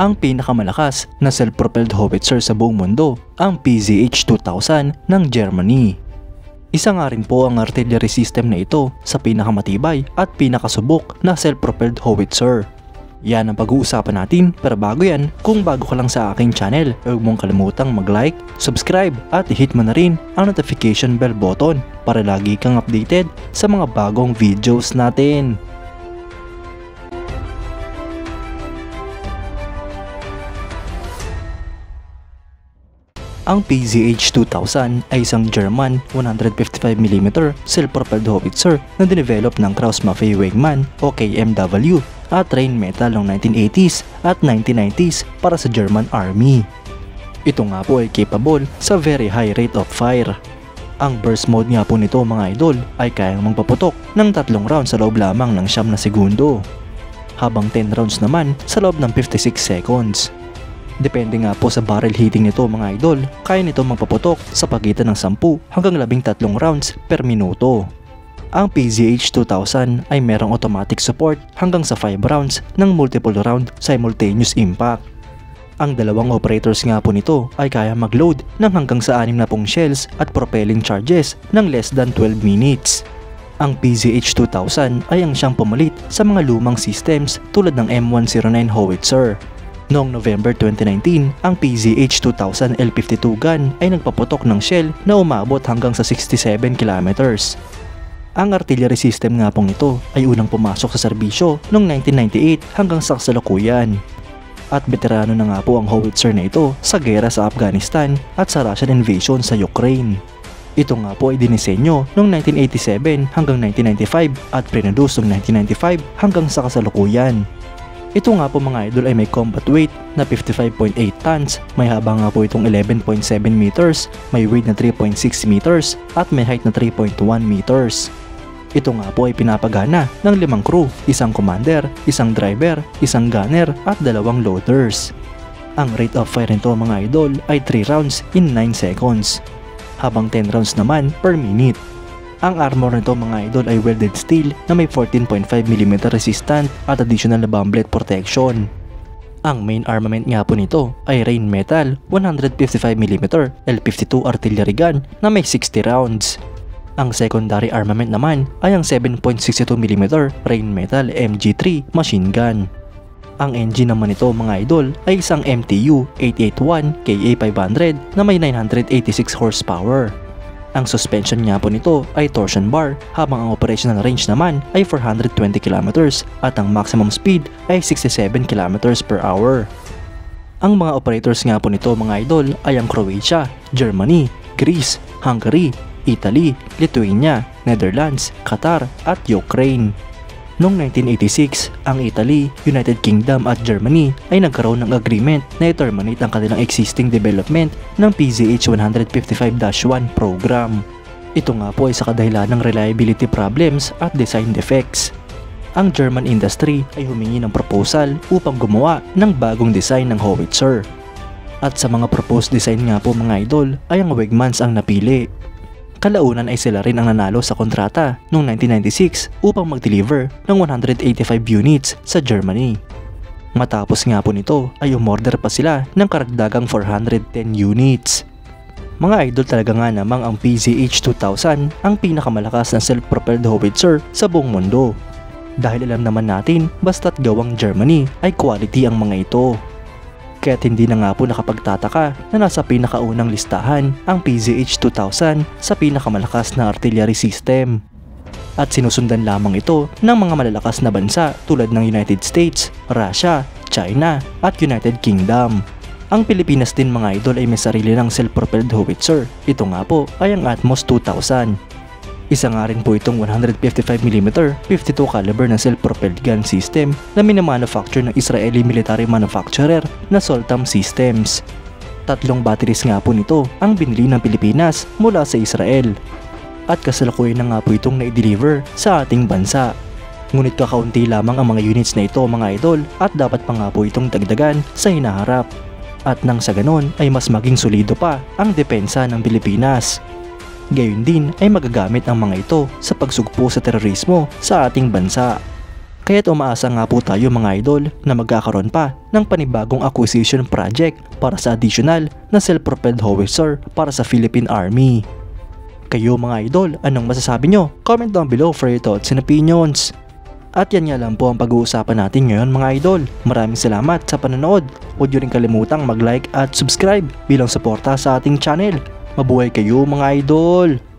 ang pinakamalakas na self-propelled howitzer sa buong mundo, ang PZH-2000 ng Germany. Isa nga rin po ang artillery system na ito sa pinakamatibay at pinakasubok na self-propelled howitzer. Yan ang pag-uusapan natin, pero bago yan, kung bago ka lang sa aking channel, huwag mong kalimutang mag-like, subscribe at hit mo na rin ang notification bell button para lagi kang updated sa mga bagong videos natin. Ang PZH-2000 ay isang German 155mm self-propelled howitzer na dinevelop ng Krauss-Maffei Wegmann o KMW at Rheinmetall noong 1980s at 1990s para sa German Army. Ito nga po ay capable sa very high rate of fire. Ang burst mode nga po nito mga idol ay kayang magpaputok ng 3 rounds sa loob lamang ng 9 segundo, habang 10 rounds naman sa loob ng 56 seconds. Depende nga po sa barrel heating nito mga idol, kaya nito magpaputok sa pagitan ng 10 hanggang 13 rounds per minuto. Ang PZH-2000 ay merong automatic support hanggang sa 5 rounds ng multiple round simultaneous impact. Ang dalawang operators nga po nito ay kaya mag-load ng hanggang sa 60 shells at propelling charges ng less than 12 minutes. Ang PZH-2000 ay ang siyang pumalit sa mga lumang systems tulad ng M109 Howitzer. Noong November 2019, ang PZH-2000 L52 gun ay nagpaputok ng shell na umabot hanggang sa 67 kilometers. Ang artillery system nga pong ito ay unang pumasok sa serbisyo noong 1998 hanggang sa kasalukuyan. At veterano na nga po ang howitzer na ito sa gera sa Afghanistan at sa Russian invasion sa Ukraine. Ito nga po ay dinisenyo noong 1987 hanggang 1995 at pre-produce noong 1995 hanggang sa kasalukuyan. Ito nga po mga idol ay may combat weight na 55.8 tons, may haba nga po itong 11.7 meters, may weight na 3.6 meters at may height na 3.1 meters. Ito nga po ay pinapagana ng 5 crew, isang commander, isang driver, isang gunner at 2 loaders. Ang rate of fire nito mga idol ay 3 rounds in 9 seconds, habang 10 rounds naman per minute. Ang armor nito mga idol ay welded steel na may 14.5mm resistant at additional na bumblet protection. Ang main armament nga po nito ay Rheinmetall 155mm L52 artillery gun na may 60 rounds. Ang secondary armament naman ay ang 7.62mm Rheinmetall MG3 machine gun. Ang engine naman nito mga idol ay isang MTU-881 KA500 na may 986 horsepower. Ang suspension nga po nito ay torsion bar, habang ang operational range naman ay 420 km at ang maximum speed ay 67 km/h. Ang mga operators nga po nito mga idol ay ang Croatia, Germany, Greece, Hungary, Italy, Lithuania, Netherlands, Qatar at Ukraine. Noong 1986, ang Italy, United Kingdom at Germany ay nagkaroon ng agreement na i-terminate ang kanilang existing development ng PZH-155-1 program. Ito nga po ay sa kadahilan ng reliability problems at design defects. Ang German industry ay humingi ng proposal upang gumawa ng bagong design ng howitzer. At sa mga proposed design nga po mga idol ay ang Wegmanns ang napili. Kalaunan ay sila rin ang nanalo sa kontrata noong 1996 upang mag-deliver ng 185 units sa Germany. Matapos nga po nito ay umorder pa sila ng karagdagang 410 units. Mga idol, talaga nga namang ang PZH-2000 ang pinakamalakas na self-propelled howitzer sa buong mundo. Dahil alam naman natin basta't gawang Germany ay quality ang mga ito. Kaya't hindi na nga po nakapagtataka na nasa pinakaunang listahan ang PZH-2000 sa pinakamalakas na artillery system. At sinusundan lamang ito ng mga malalakas na bansa tulad ng United States, Russia, China at United Kingdom. Ang Pilipinas din mga idol ay may sarili ng self-propelled howitzer. Ito nga po ay ang Atmos 2000. Isa nga rin po itong 155mm 52 caliber na self-propelled gun system na minamanufacture ng Israeli military manufacturer na Soltam Systems. 3 batteries nga po nito ang binili ng Pilipinas mula sa Israel. At kasalukuyan na nga po itong na-deliver sa ating bansa. Ngunit kakaunti lamang ang mga units na ito mga idol at dapat pa nga po itong dagdagan sa hinaharap. At nang sa ganon ay mas maging solido pa ang depensa ng Pilipinas. Gayun din ay magagamit ang mga ito sa pagsugpo sa terorismo sa ating bansa. Kaya't umaasa nga po tayo mga idol na magkakaroon pa ng panibagong acquisition project para sa additional na self-propelled howitzer para sa Philippine Army. Kayo mga idol, anong masasabi nyo? Comment down below for your thoughts and opinions. At yan nga lang po ang pag-uusapan natin ngayon mga idol. Maraming salamat sa panonood. Huwag nyo rin kalimutang mag-like at subscribe bilang suporta sa ating channel. Mabuhay kayo mga idol!